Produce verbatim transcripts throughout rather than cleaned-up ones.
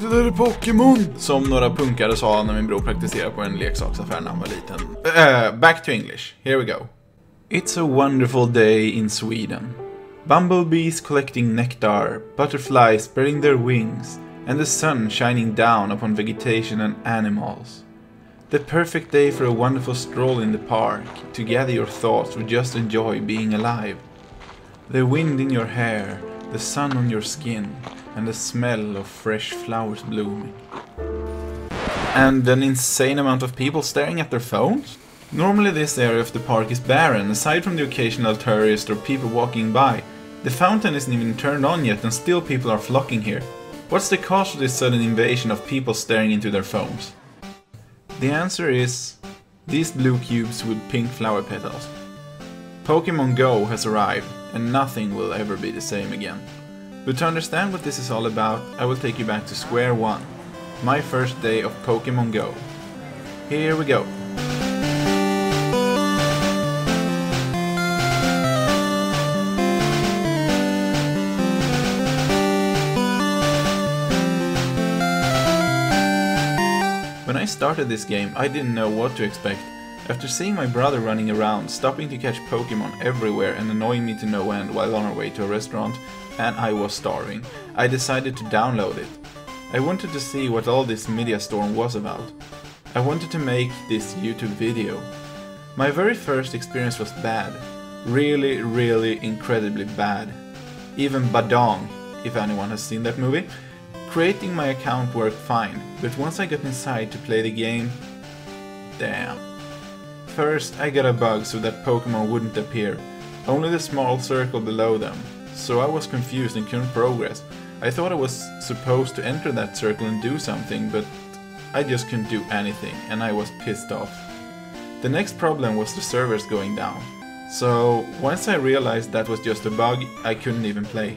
titta där är Pokémon! Som några punkare sa när min bror praktiserade på en leksaksaffär när han var liten. Uh, back to English, here we go. It's a wonderful day in Sweden. Bumblebees collecting nectar, butterflies spreading their wings, and the sun shining down upon vegetation and animals. The perfect day for a wonderful stroll in the park, to gather your thoughts or just enjoy being alive. The wind in your hair, the sun on your skin, and the smell of fresh flowers blooming. And an insane amount of people staring at their phones? Normally this area of the park is barren, aside from the occasional tourist or people walking by. The fountain isn't even turned on yet and still people are flocking here. What's the cause of this sudden invasion of people staring into their phones? The answer is these blue cubes with pink flower petals. Pokémon Go has arrived, and nothing will ever be the same again. But to understand what this is all about, I will take you back to square one. My first day of Pokémon Go. Here we go. When I started this game, I didn't know what to expect. After seeing my brother running around, stopping to catch Pokémon everywhere and annoying me to no end while on our way to a restaurant, and I was starving, I decided to download it. I wanted to see what all this media storm was about. I wanted to make this YouTube video. My very first experience was bad. Really, really incredibly bad. Even badong, if anyone has seen that movie. Creating my account worked fine, but once I got inside to play the game... damn. First, I got a bug so that Pokémon wouldn't appear, only the small circle below them, so I was confused and couldn't progress. I thought I was supposed to enter that circle and do something, but I just couldn't do anything, and I was pissed off. The next problem was the servers going down, so once I realized that was just a bug, I couldn't even play.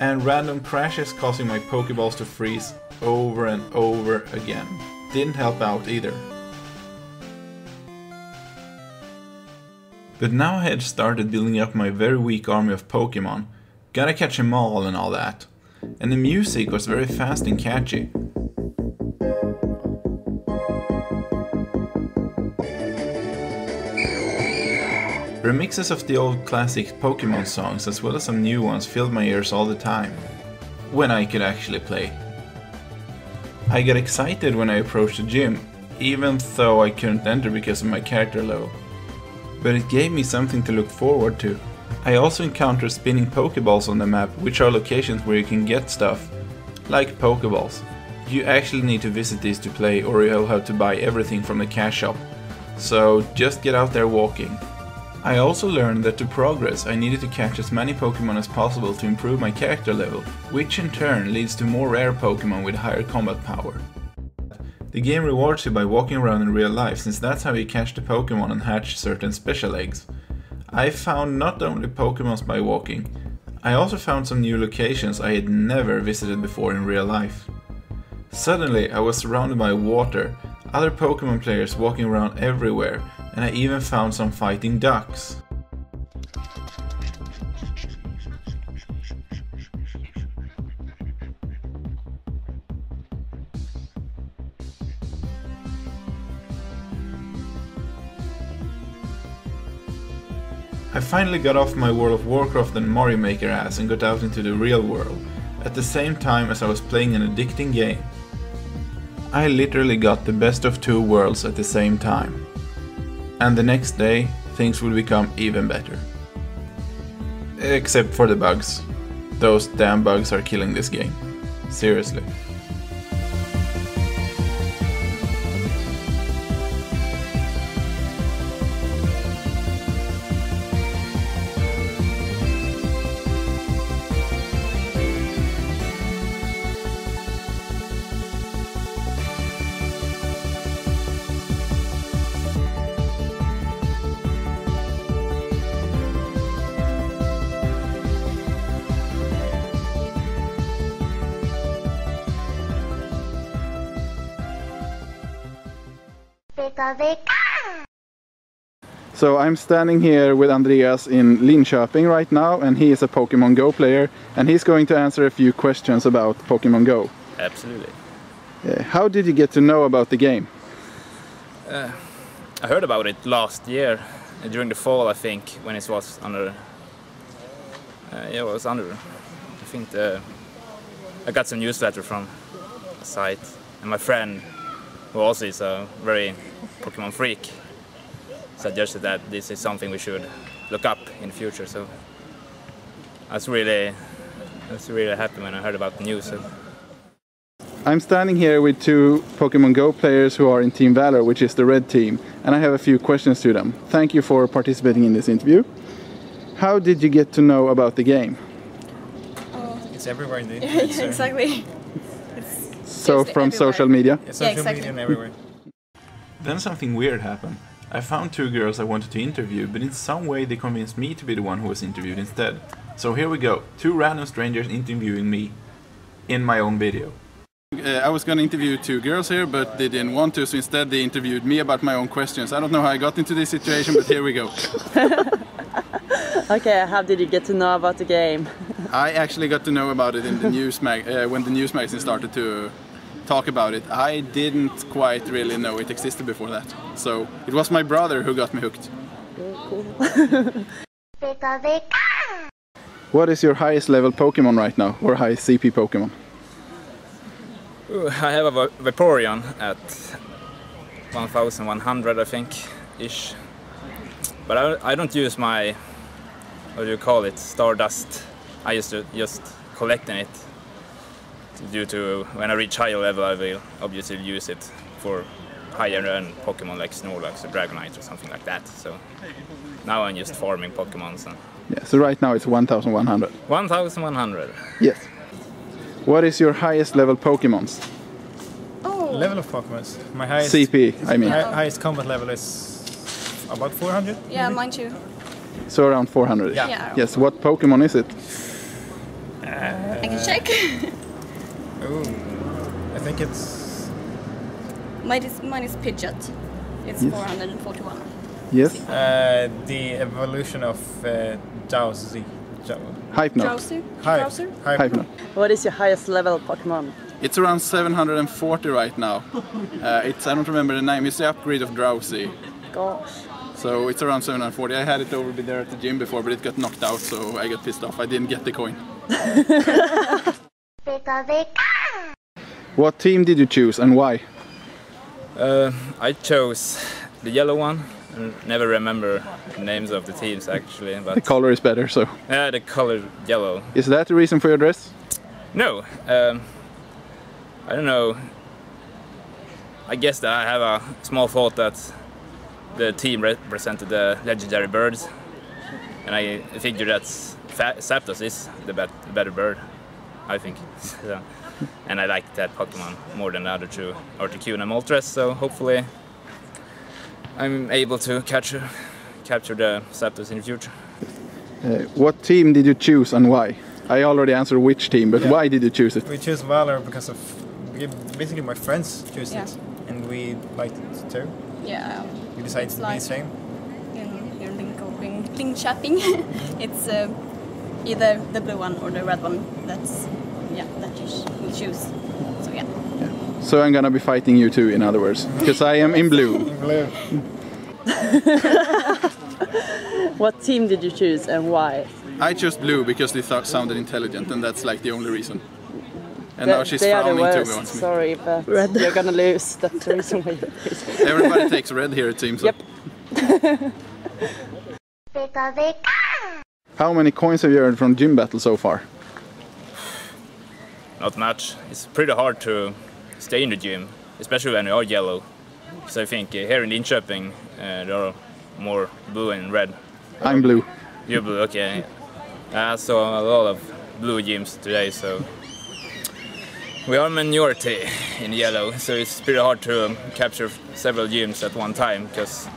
And random crashes causing my Pokéballs to freeze over and over again didn't help out either. But now I had started building up my very weak army of Pokémon. Gotta catch them all and all that. And the music was very fast and catchy. Remixes of the old classic Pokémon songs as well as some new ones filled my ears all the time. When I could actually play. I got excited when I approached the gym, even though I couldn't enter because of my character low. But it gave me something to look forward to. I also encountered spinning Pokeballs on the map, which are locations where you can get stuff, like Pokeballs. You actually need to visit these to play, or you'll have to buy everything from the cash shop. So just get out there walking. I also learned that to progress I needed to catch as many Pokemon as possible to improve my character level, which in turn leads to more rare Pokemon with higher combat power. The game rewards you by walking around in real life, since that's how you catch the Pokémon and hatch certain special eggs. I found not only Pokémons by walking, I also found some new locations I had never visited before in real life. Suddenly I was surrounded by water, other Pokémon players walking around everywhere, and I even found some fighting ducks. I finally got off my World of Warcraft and Mario Maker ass and got out into the real world, at the same time as I was playing an addicting game. I literally got the best of two worlds at the same time. And the next day, things would become even better. Except for the bugs. Those damn bugs are killing this game. Seriously. So I'm standing here with Andreas in Linköping right now, and he is a Pokemon Go player, and he's going to answer a few questions about Pokemon Go. Absolutely. Uh, how did you get to know about the game? Uh, I heard about it last year, uh, during the fall, I think, when it was under... Uh, yeah, it was under... I think the... I got some newsletter from a site, and my friend, who also is a very Pokemon freak, suggested that this is something we should look up in the future, so... I was really, I was really happy when I heard about the news. So. I'm standing here with two Pokemon Go players who are in Team Valor, which is the red team, and I have a few questions to them. Thank you for participating in this interview. How did you get to know about the game? Oh. It's everywhere in the internet. Yeah, yeah, exactly. It's so from everywhere. Social media? Yeah, social yeah, exactly. media and everywhere. Then something weird happened. I found two girls I wanted to interview, but in some way they convinced me to be the one who was interviewed instead. So here we go, two random strangers interviewing me in my own video. Uh, I was going to interview two girls here, but they didn't want to, so instead they interviewed me about my own questions. I don't know how I got into this situation, but here we go. Okay, how did you get to know about the game? I actually got to know about it in the news mag uh, when the news magazine started to talk about it. I didn't quite really know it existed before that, so it was my brother who got me hooked. Cool. What is your highest level Pokemon right now, or highest C P Pokemon? Ooh, I have a Vaporeon at one thousand one hundred, I think, ish. But I, I don't use my, what do you call it, Stardust. I used to just collecting it. Due to when I reach higher level, I will obviously use it for higher end Pokemon like Snorlax or Dragonite or something like that. So now I'm just farming Pokemons. And yeah, so right now it's one thousand one hundred. one thousand one hundred. Yes. What is your highest level Pokemons? Oh. Level of Pokemons? My highest... C P, I mean. My highest combat level is about four hundred? Yeah, maybe? Mine too. So around four hundred? Yeah. yeah. Yes, what Pokemon is it? Uh, I can check. Oh, I think it's... Mine is, mine is Pidgeot. It's yes. four hundred forty-one. Yes. Uh, the evolution of uh, Drowzee. Hypno. Drowzee? Drowzee? Hypno. What is your highest level Pokemon? It's around seven hundred forty right now. uh, it's I don't remember the name. It's the upgrade of Drowzee. Gosh. So it's around seven hundred forty. I had it over there at the gym before, but it got knocked out, so I got pissed off. I didn't get the coin. What team did you choose and why? Uh, I chose the yellow one. I never remember the names of the teams actually. But the color is better, so... Yeah, the color yellow. Is that the reason for your dress? No. Um, I don't know. I guess that I have a small thought that the team represented the legendary birds. And I figure that Zapdos is the better bird, I think. So, and I like that Pokemon more than the other two, Articuno and Moltres, so hopefully I'm able to capture, capture the Zapdos in the future. Uh, what team did you choose and why? I already answered which team, but yeah. Why did you choose it? We chose Valor because of... Basically my friends chose yeah. it, and we liked it too. Yeah. We decided to like, be the same. In, in Linköping, Linköping. It's uh, either the blue one or the red one. That's... Yeah, that you sh choose. So yeah. yeah. So I'm gonna be fighting you too, in other words, because I am in blue. In blue. What team did you choose and why? I chose blue because they thought sounded intelligent, and that's like the only reason. And the, now she's frowning too. Sorry, but red. You're gonna lose. That's the reason why you're losing. Everybody takes red here, it seems. So. Yep. How many coins have you earned from gym battle so far? Not much. It's pretty hard to stay in the gym, especially when you are yellow. So I think uh, here in Linköping uh, there are more blue and red. I'm blue. You're blue, okay. I saw a lot of blue gyms today, so we are minority in yellow. So it's pretty hard to um, capture several gyms at one time because,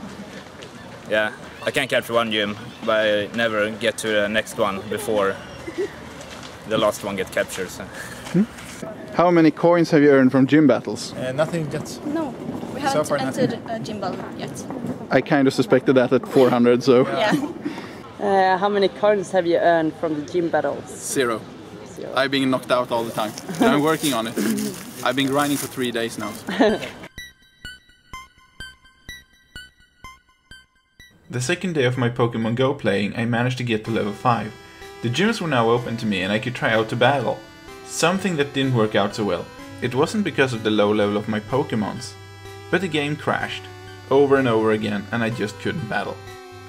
yeah, I can capture one gym, but I never get to the next one before the last one gets captured. So. Hmm? How many coins have you earned from gym battles? Uh, nothing yet. No, we haven't so entered a gym battle yet. I kind of suspected that at four hundred, so... Yeah. uh, how many coins have you earned from the gym battles? Zero. you. I've been knocked out all the time. I'm working on it. I've been grinding for three days now. The second day of my Pokemon Go playing, I managed to get to level five. The gyms were now open to me and I could try out to battle. Something that didn't work out so well. It wasn't because of the low level of my Pokemons. But the game crashed. Over and over again, and I just couldn't battle.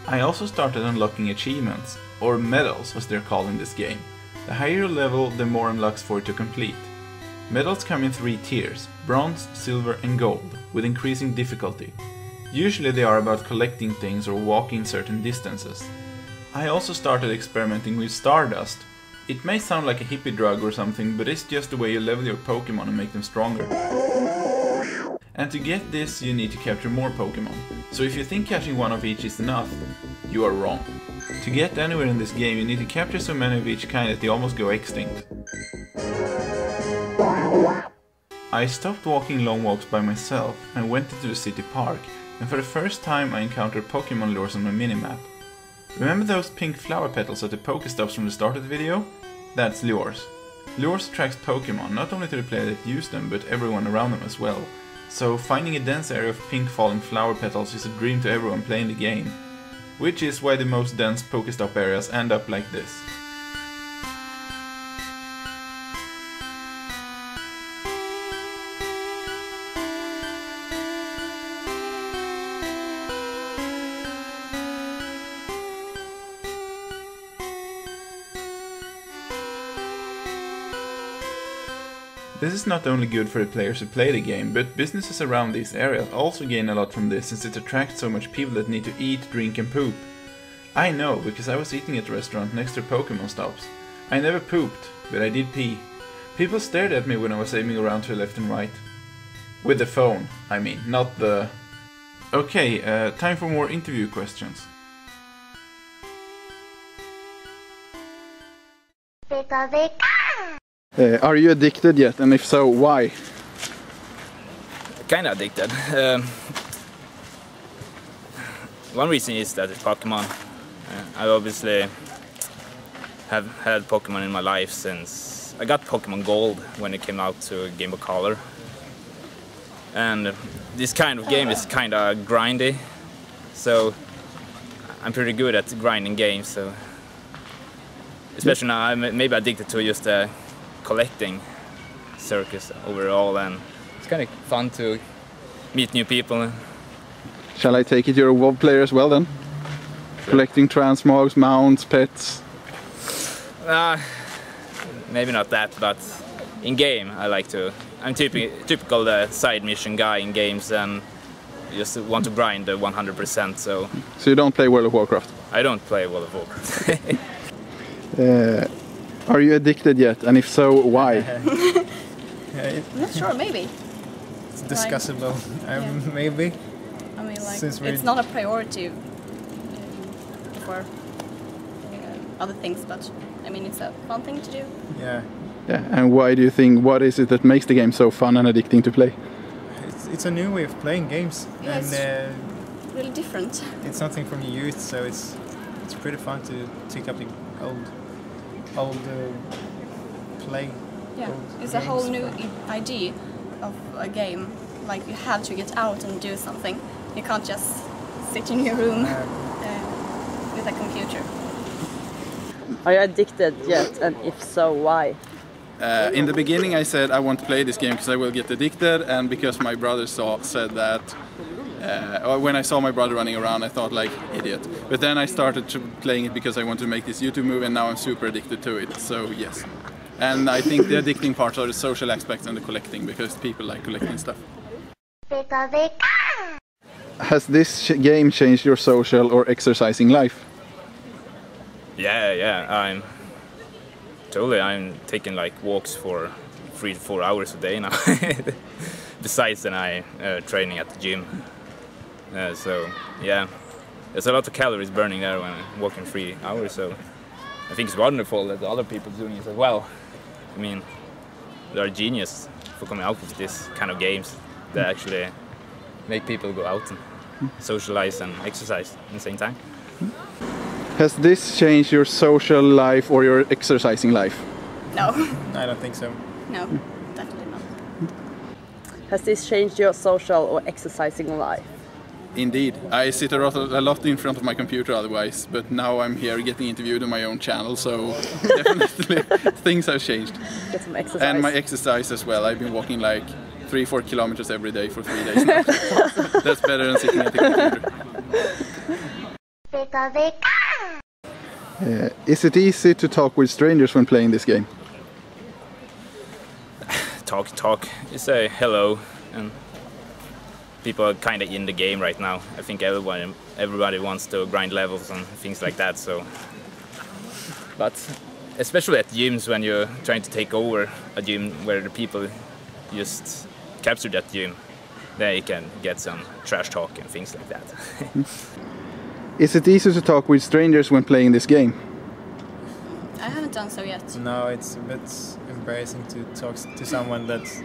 I also started unlocking achievements, or medals as they're called in this game. The higher your level, the more unlocks for it to complete. Medals come in three tiers, bronze, silver and gold, with increasing difficulty. Usually they are about collecting things or walking certain distances. I also started experimenting with Stardust. It may sound like a hippie drug or something, but it's just the way you level your Pokémon and make them stronger. And to get this, you need to capture more Pokémon. So if you think catching one of each is enough, you are wrong. To get anywhere in this game, you need to capture so many of each kind that they almost go extinct. I stopped walking long walks by myself and went into the city park, and for the first time I encountered Pokémon lures on my minimap. Remember those pink flower petals at the Pokestops from the start of the video? That's lures. Lures attracts Pokémon, not only to the player that used them, but everyone around them as well. So finding a dense area of pink falling flower petals is a dream to everyone playing the game. Which is why the most dense Pokestop areas end up like this. This is not only good for the players who play the game, but businesses around these areas also gain a lot from this since it attracts so much people that need to eat, drink and poop. I know, because I was eating at a restaurant next to Pokemon stops. I never pooped, but I did pee. People stared at me when I was aiming around to the left and right. With the phone, I mean, not the... Okay, uh, time for more interview questions. Uh, are you addicted yet, and if so, why? Kinda addicted. Um, one reason is that it's Pokemon. Uh, I obviously have had Pokemon in my life since I got Pokemon Gold when it came out to Game Boy Color. And this kind of game is kinda grindy, so I'm pretty good at grinding games. So, especially now, I'm maybe addicted to just uh, collecting circus overall, and it's kind of fun to meet new people. Shall I take it you're a WoW player as well then? Sure. Collecting transmogs, mounts, pets? Uh, maybe not that, but in game I like to. I'm typi typical uh, side mission guy in games and just want to grind the one hundred percent. So. So you don't play World of Warcraft? I don't play World of Warcraft. uh, Are you addicted yet, and if so, why? I'm not sure, maybe. It's discussable, like, um, yeah. Maybe. I mean, like, Since it's not a priority for you know, other things, but I mean, it's a fun thing to do. Yeah. Yeah. And why do you think? What is it that makes the game so fun and addicting to play? It's, it's a new way of playing games, yeah, and it's uh, really different. It's something from your youth, so it's it's pretty fun to take up the old. Old uh, play. Yeah, old it's a whole new idea of a game. Like you have to get out and do something. You can't just sit in your room uh, with a computer. Are you addicted yet, and if so, why? Uh, in the beginning, I said I won't play this game because I will get addicted, and because my brother saw said that. Uh, when I saw my brother running around, I thought like, idiot. But then I started to playing it because I want to make this YouTube movie, and now I'm super addicted to it, so yes. And I think the addicting parts are the social aspects and the collecting, because people like collecting stuff. Has this sh game changed your social or exercising life? Yeah, yeah, I'm... Totally, I'm taking like walks for three to four hours a day now. Besides then I uh, training at the gym. Uh, so yeah, there's a lot of calories burning there when I'm walking three hours. So I think it's wonderful that the other people are doing it as well. I mean, they're genius for coming out with this kind of games that actually make people go out and socialize and exercise at the same time. Has this changed your social life or your exercising life? No. I don't think so. No, definitely not. Has this changed your social or exercising life? Indeed. I sit a lot, a lot in front of my computer otherwise, but now I'm here getting interviewed on my own channel, so definitely things have changed. Get some exercise. And my exercise as well. I've been walking like three, four kilometers every day for three days now. That's better than sitting at the computer. Uh, is it easy to talk with strangers when playing this game? Talk, talk. You say hello, and people are kind of in the game right now. I think everyone, everybody wants to grind levels and things like that. So, but especially at gyms, when you're trying to take over a gym where the people just capture that gym, there you can get some trash talk and things like that. Is it easy to talk with strangers when playing this game? I haven't done so yet. No, it's a bit embarrassing to talk to someone that's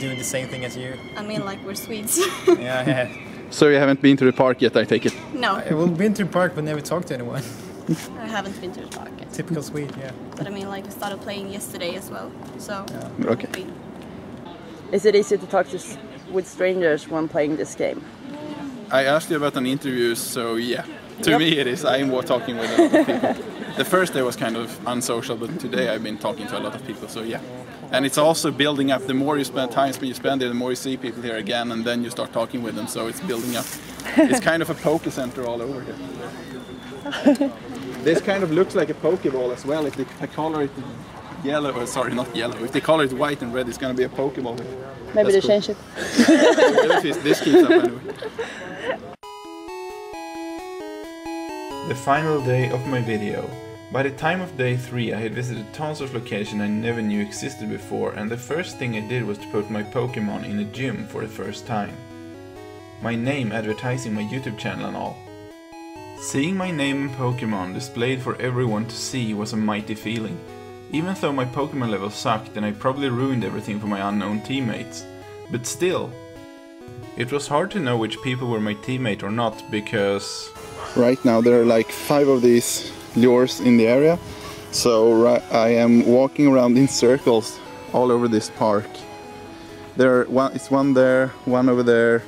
doing the same thing as you. I mean, like, we're Swedes. Yeah, yeah. So you haven't been to the park yet, I take it? No. I've well, been to the park but never talked to anyone. I haven't been to the park yet. Typical Swede, yeah. But I mean, like, I started playing yesterday as well, so... Yeah. Okay. Been... Is it easy to talk to s with strangers when playing this game? I asked you about an interview, so yeah. To yep. me it is. I'm talking with a lot of people. The first day was kind of unsocial, but today I've been talking to a lot of people, so yeah. And it's also building up. The more you spend time you spend there, the more you see people here again, and then you start talking with them, so it's building up. It's kind of a poke center all over here. This kind of looks like a Pokéball as well. If they color it yellow, or sorry, not yellow, if they color it white and red, it's going to be a Pokéball. Maybe That's they cool. change it. This keeps up anyway. The final day of my video. By the time of day three I had visited tons of locations I never knew existed before, and the first thing I did was to put my Pokémon in a gym for the first time. My name advertising my YouTube channel and all. Seeing my name and Pokémon displayed for everyone to see was a mighty feeling. Even though my Pokémon level sucked and I probably ruined everything for my unknown teammates, but still. It was hard to know which people were my teammate or not, because... Right now there are like five of these lures in the area, so I am walking around in circles all over this park. There one, it's one there, one over there,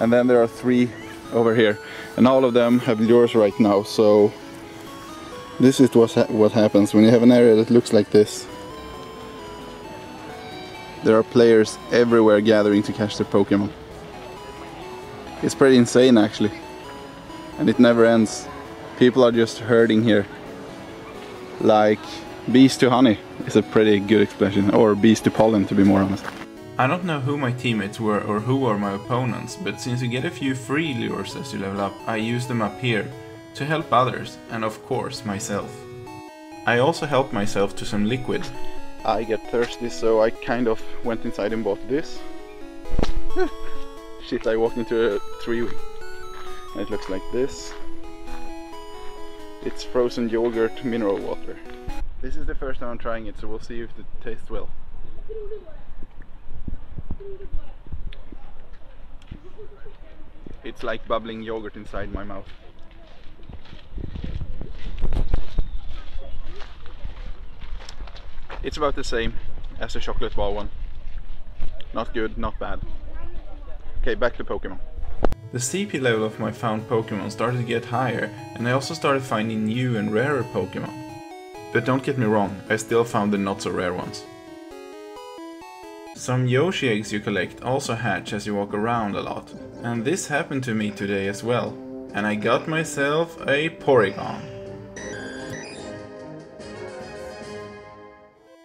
and then there are three over here, and all of them have lures right now. So this is what happens when you have an area that looks like this. There are players everywhere gathering to catch their Pokémon. It's pretty insane actually. And it never ends. People are just herding here. Like bees to honey is a pretty good expression, or bees to pollen to be more honest. I don't know who my teammates were or who are my opponents, but since you get a few free lures as you level up, I use them up here to help others and of course myself. I also helped myself to some liquid. I get thirsty, so I kind of went inside and bought this. Shit, I walked into a tree. It looks like this. It's frozen yogurt mineral water. This is the first time I'm trying it, so we'll see if it tastes well. It's like bubbling yogurt inside my mouth. It's about the same as the chocolate bar one. Not good, not bad. Okay, back to Pokémon. The C P level of my found Pokémon started to get higher, and I also started finding new and rarer Pokémon. But don't get me wrong, I still found the not so rare ones. Some Yoshi eggs you collect also hatch as you walk around a lot, and this happened to me today as well. And I got myself a Porygon.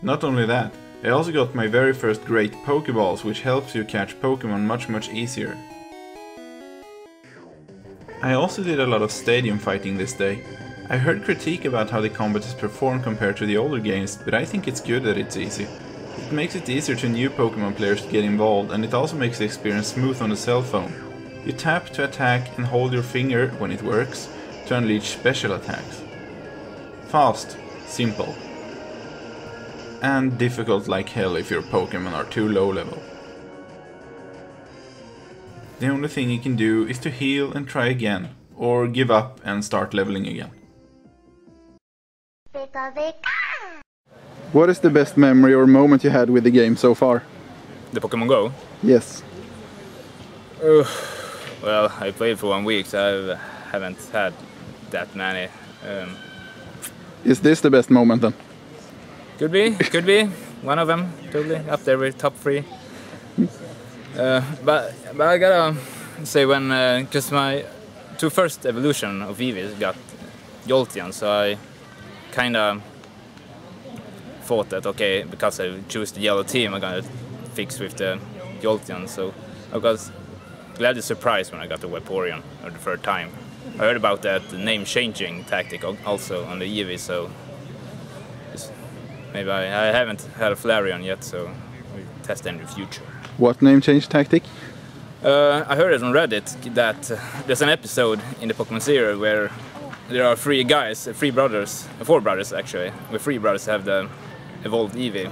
Not only that, I also got my very first great Pokéballs, which helps you catch Pokémon much much easier. I also did a lot of stadium fighting this day. I heard critique about how the combat is performed compared to the older games, but I think it's good that it's easy. It makes it easier to new Pokémon players to get involved, and it also makes the experience smooth on the cell phone. You tap to attack and hold your finger, when it works, to unleash special attacks. Fast, simple, and difficult like hell if your Pokémon are too low level. The only thing you can do is to heal and try again, or give up and start leveling again. What is the best memory or moment you had with the game so far? The Pokemon Go? Yes. Uh, well, I played for one week, so I haven't had that many. Um, is this the best moment then? Could be, could be. One of them, totally. Up there with top three. Uh, but, but I gotta say when, because uh, my two first evolution of Eevee got Jolteon, so I kinda thought that, okay, because I choose the yellow team, I'm gonna fix with the Jolteon, so I was gladly surprised when I got the Vaporeon for the third time. I heard about that name-changing tactic also on the Eevee, so maybe I, I haven't had a Flareon yet, so we'll test them in the future. What name-change tactic? Uh, I heard it on Reddit that uh, there's an episode in the Pokemon series where there are three guys, three brothers, four brothers actually, where three brothers have the evolved Eevee,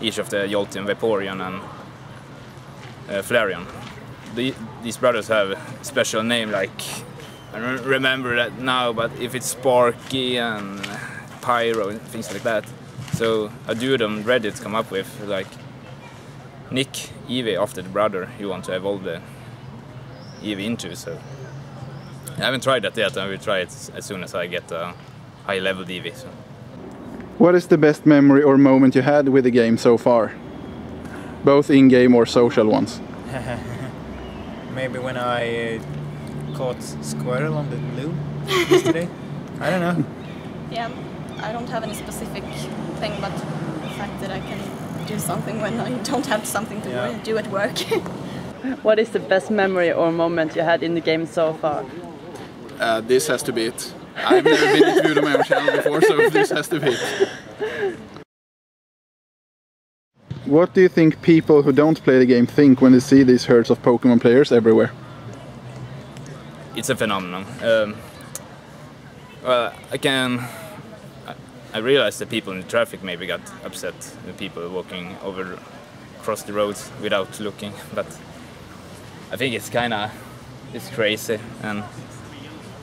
each of the Jolteon, Vaporeon and uh, Flareon. The, these brothers have a special name, like, I don't remember that now, but if it's Sparky and Pyro and things like that. So a dude on Reddit come up with, like, Nick Eevee after the brother you want to evolve the Eevee into, so... I haven't tried that yet, I will try it as soon as I get a high-level Eevee. So. What is the best memory or moment you had with the game so far? Both in-game or social ones? Maybe when I uh, caught Squirtle on the loom yesterday. I don't know. Yeah, I don't have any specific thing, but the fact that I can do something when I don't have something to yeah. do at work. What is the best memory or moment you had in the game so far? Uh, this has to be it. I've never been interviewed on my own channel before, so this has to be it. What do you think people who don't play the game think when they see these herds of Pokemon players everywhere? It's a phenomenon. Um, well, I can... I realized that people in the traffic maybe got upset, the people walking over, across the roads without looking, but I think it's kind of, it's crazy, and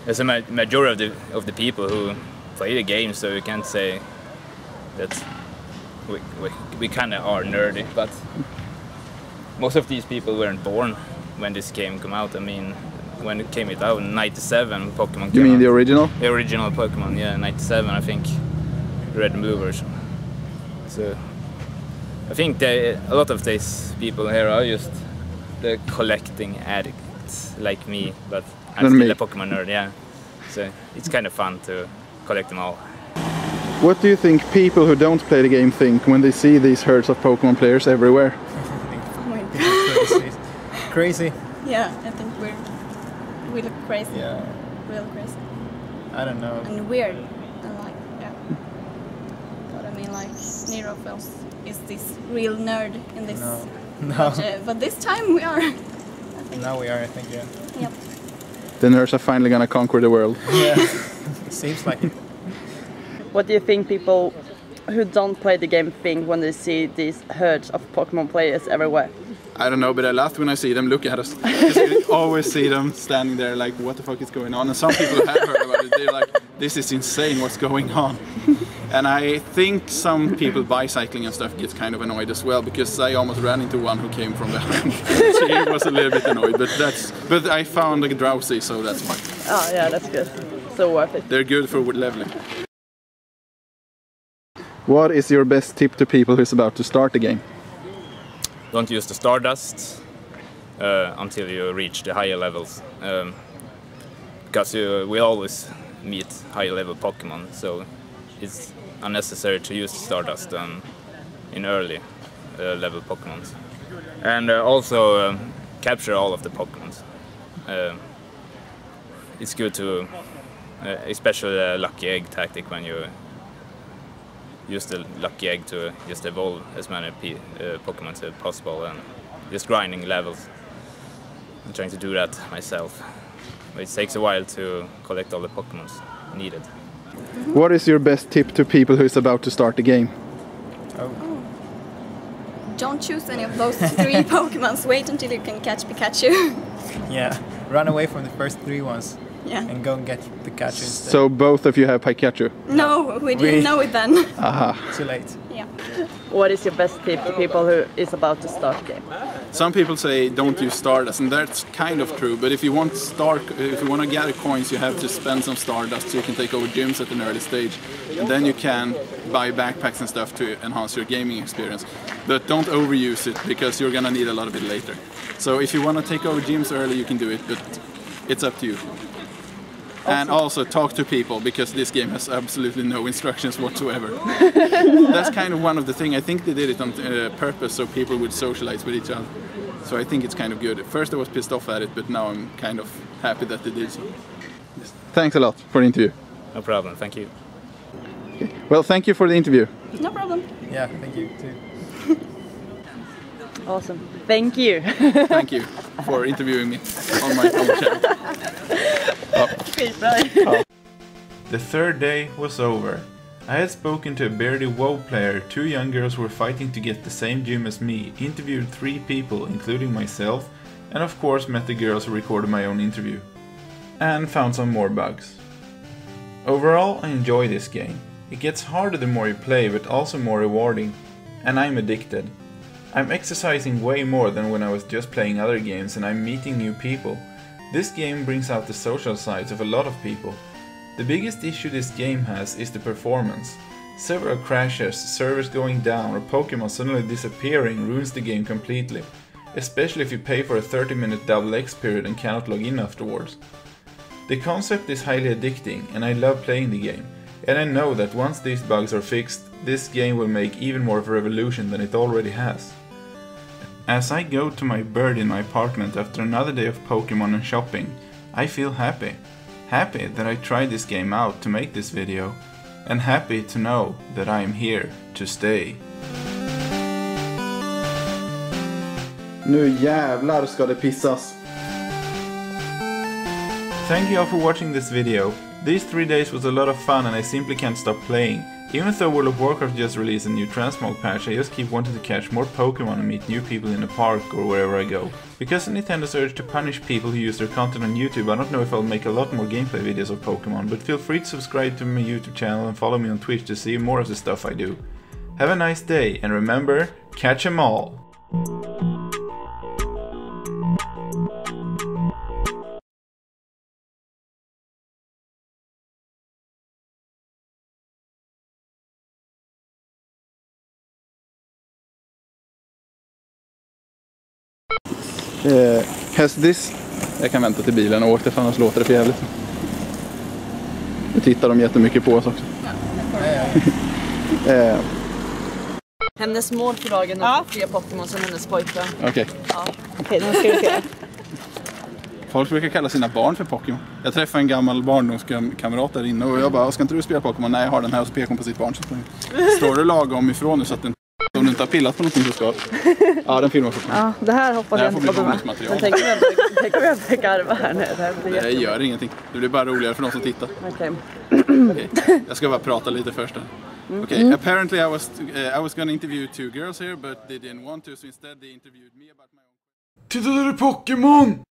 there's a ma majority of the, of the people who play the game, so we can't say that we, we, we kind of are nerdy, but most of these people weren't born when this game came out. I mean, when it came out in ninety-seven, Pokemon came You mean out. the original? The original Pokemon, yeah, ninety-seven, I think. Red Blue version. So I think they, a lot of these people here are just the collecting addicts like me, but I'm still a Pokemon nerd, yeah. So it's kind of fun to collect them all. What do you think people who don't play the game think when they see these herds of Pokemon players everywhere? Oh my God. Crazy. Yeah, I think we're we look crazy. Yeah. Real crazy. I don't know. And weird. Like Nero feels, is this real nerd in this? No, no. But, uh, but this time we are. I think. Now we are, I think, yeah. Yep. The nerds are finally gonna conquer the world. Yeah, it seems like it. What do you think people who don't play the game think when they see these herds of Pokemon players everywhere? I don't know, but I laugh when I see them look at us. I always see them standing there like, what the fuck is going on? And some people have heard about it, they're like, this is insane, what's going on? And I think some people bicycling and stuff get kind of annoyed as well, because I almost ran into one who came from behind. So he was a little bit annoyed, but that's but I found a Drowzee, so that's fine. Oh yeah, that's good. So worth it. They're good for leveling. What is your best tip to people who's about to start the game? Don't use the Stardust uh, until you reach the higher levels, um, because you will always meet higher level Pokemon. So it's unnecessary to use Stardust um, in early uh, level Pokemon, and uh, also um, capture all of the Pokemon. Uh, it's good to, uh, especially the Lucky Egg tactic, when you use the Lucky Egg to just evolve as many P uh, Pokemon as possible, and just grinding levels. I'm trying to do that myself, but it takes a while to collect all the Pokemon needed. Mm-hmm. What is your best tip to people who is about to start the game? Oh. Oh. Don't choose any of those three Pokemons. Wait until you can catch Pikachu. Yeah, run away from the first three ones. yeah. and go and get Pikachu instead. So both of you have Pikachu? No, we didn't we... know it then. Aha. Too late. Yeah. What is your best tip to people who is about to start game? Some people say don't use Stardust, and that's kind of true. But if you want star, if you want to gather coins, you have to spend some Stardust so you can take over gyms at an early stage, and then you can buy backpacks and stuff to enhance your gaming experience. But don't overuse it because you're gonna need a lot of it later. So if you want to take over gyms early, you can do it, but it's up to you. And also talk to people, because this game has absolutely no instructions whatsoever. That's kind of one of the things. I think they did it on uh, purpose so people would socialize with each other. So I think it's kind of good. At first I was pissed off at it, but now I'm kind of happy that they did so. Yes. Thanks a lot for the interview. No problem, thank you. Okay. Well, thank you for the interview. No problem. Yeah, thank you too. Awesome. Thank you. Thank you for interviewing me on my own channel. Oh. The third day was over. I had spoken to a bearded WoW player, two young girls were fighting to get the same gym as me, interviewed three people including myself, and of course met the girls who recorded my own interview. And found some more bugs. Overall, I enjoy this game. It gets harder the more you play, but also more rewarding. And I'm addicted. I'm exercising way more than when I was just playing other games, and I'm meeting new people. This game brings out the social sides of a lot of people. The biggest issue this game has is the performance. Several crashes, servers going down, or Pokémon suddenly disappearing ruins the game completely. Especially if you pay for a thirty minute double X period and cannot log in afterwards. The concept is highly addicting, and I love playing the game. And I know that once these bugs are fixed, this game will make even more of a revolution than it already has. As I go to my bird in my apartment after another day of Pokémon and shopping, I feel happy. Happy that I tried this game out to make this video, and happy to know that I am here to stay. Nu jävlar ska det pissas! Thank you all for watching this video. These three days was a lot of fun and I simply can't stop playing. Even though World of Warcraft just released a new transmog patch, I just keep wanting to catch more Pokémon and meet new people in the park or wherever I go. Because of Nintendo's urge to punish people who use their content on YouTube, I don't know if I'll make a lot more gameplay videos of Pokémon, but feel free to subscribe to my YouTube channel and follow me on Twitch to see more of the stuff I do. Have a nice day, and remember, catch 'em all! Uh, has this... Jag kan vänta till bilen och åka, för annars låter det för jävligt. Nu tittar de jättemycket på oss också. uh. Hennes mål för dagen är att fler Pokémon som hennes pojkvän. Okej. Okay. Ja. Okej, okay, nu ska vi se. Folk brukar kalla sina barn för Pokémon. Jag träffade en gammal barndomskamrat där inne och jag bara, ska inte du spela Pokémon? Nej, jag har den här och spekon på sitt barn. Står du lagom ifrån nu så att den... Om du inte har pillat på någonting du ska. Ja, den filmar fortfarande. Ja, det här hoppas jag inte på. Jag tänker att jag garvar här nu. Det här gör ingenting. Det blir bara roligare för någon som tittar. Okej. Okay. Okay. Jag ska bara prata lite först här. Okej, okay. mm. Apparently I was, uh, I was gonna interview two girls here, but they didn't want to, so instead they interviewed me about my own... Titta där är Pokémon!